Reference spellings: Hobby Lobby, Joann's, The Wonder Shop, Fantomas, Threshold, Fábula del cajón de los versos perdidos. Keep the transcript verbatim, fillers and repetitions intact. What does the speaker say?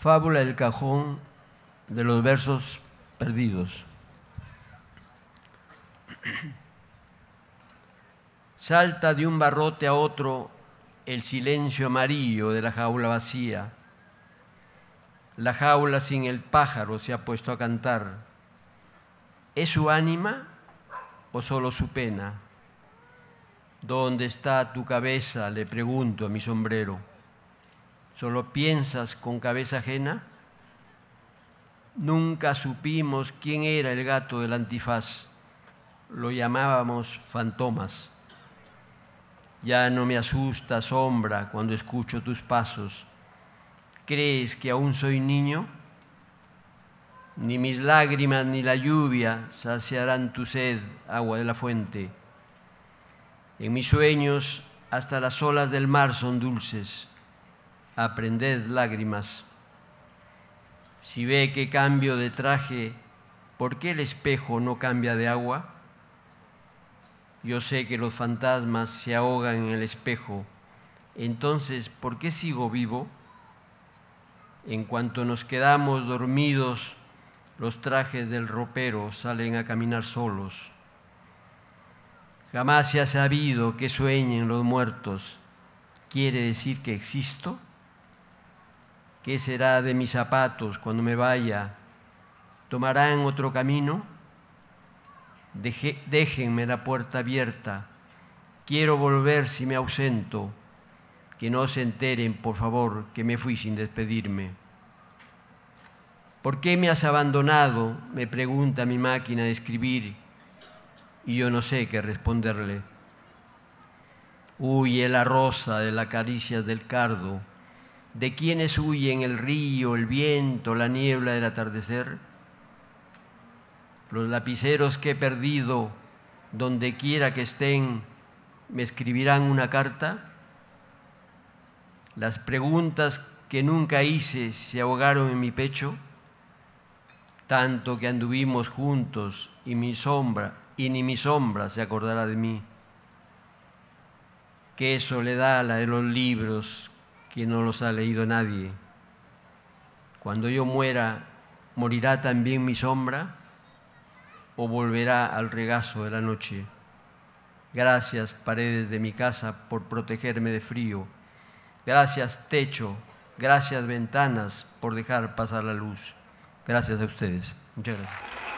Fábula del cajón de los versos perdidos. Salta de un barrote a otro el silencio amarillo de la jaula vacía. La jaula sin el pájaro se ha puesto a cantar. ¿Es su ánima o solo su pena? ¿Dónde está tu cabeza?, le pregunto a mi sombrero. ¿Solo piensas con cabeza ajena? Nunca supimos quién era el gato del antifaz. Lo llamábamos fantomas. Ya no me asusta, sombra, cuando escucho tus pasos. ¿Crees que aún soy niño? Ni mis lágrimas ni la lluvia saciarán tu sed, agua de la fuente. En mis sueños hasta las olas del mar son dulces. Aprended, lágrimas. Si ve que cambio de traje, ¿por qué el espejo no cambia de agua? Yo sé que los fantasmas se ahogan en el espejo. Entonces, ¿por qué sigo vivo? En cuanto nos quedamos dormidos, los trajes del ropero salen a caminar solos. Jamás se ha sabido que sueñen los muertos. ¿Quiere decir que existo? ¿Qué será de mis zapatos cuando me vaya? ¿Tomarán otro camino? Deje, déjenme la puerta abierta. Quiero volver si me ausento. Que no se enteren, por favor, que me fui sin despedirme. ¿Por qué me has abandonado?, me pregunta mi máquina de escribir, y yo no sé qué responderle. Huye la rosa de las caricias del cardo. ¿De quiénes huyen el río, el viento, la niebla del atardecer? Los lapiceros que he perdido, donde quiera que estén, ¿me escribirán una carta? Las preguntas que nunca hice se ahogaron en mi pecho, tanto que anduvimos juntos y mi sombra, y ni mi sombra se acordará de mí. Qué soledad la de los libros que no los ha leído nadie. Cuando yo muera, ¿morirá también mi sombra o volverá al regazo de la noche? Gracias, paredes de mi casa, por protegerme de frío. Gracias, techo. Gracias, ventanas, por dejar pasar la luz. Gracias a ustedes. Muchas gracias.